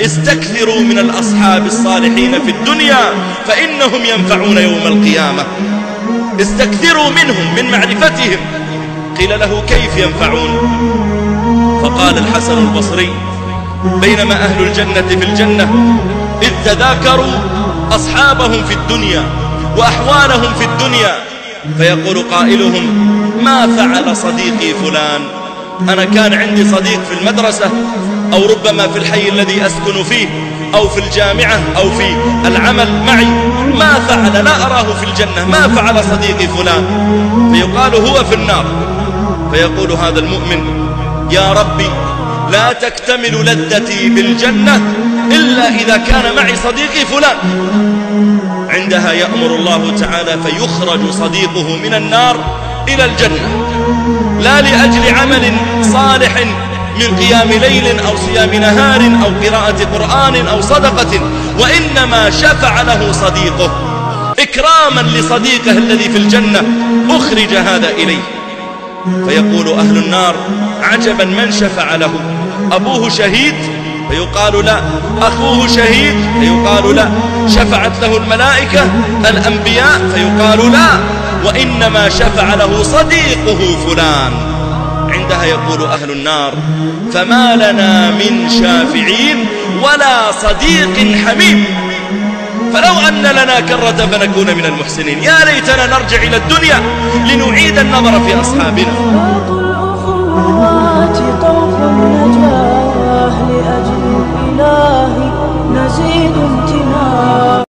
استكثروا من الأصحاب الصالحين في الدنيا فإنهم ينفعون يوم القيامة. استكثروا منهم من معرفتهم. قيل له كيف ينفعون؟ فقال الحسن البصري: بينما أهل الجنة في الجنة إذ تذاكروا أصحابهم في الدنيا وأحوالهم في الدنيا، فيقول قائلهم: ما فعل صديقي فلان؟ أنا كان عندي صديق في المدرسة، أو ربما في الحي الذي أسكن فيه، أو في الجامعة، أو في العمل معي، ما فعل؟ لا أراه في الجنة، ما فعل صديقي فلان؟ فيقال: هو في النار. فيقول هذا المؤمن: يا ربي، لا تكتمل لذتي بالجنة إلا إذا كان معي صديقي فلان. عندها يأمر الله تعالى فيخرج صديقه من النار إلى الجنة، لا لأجل عمل صالح من قيام ليل أو صيام نهار أو قراءة قرآن أو صدقة، وإنما شفع له صديقه إكراما لصديقه الذي في الجنة، أخرج هذا إليه. فيقول أهل النار: عجبا من شفع له، أبوه شهيد؟ فيقال لا. أخوه شهيد؟ فيقال لا. شفعت له الملائكة، الأنبياء؟ فيقال لا، وإنما شفع له صديقه فلان. عندها يقول أهل النار: فما لنا من شافعين ولا صديق حميم، فلو أن لنا كرة فنكون من المحسنين. يا ليتنا نرجع إلى الدنيا لنعيد النظر في أصحابنا. نزيد امتناع.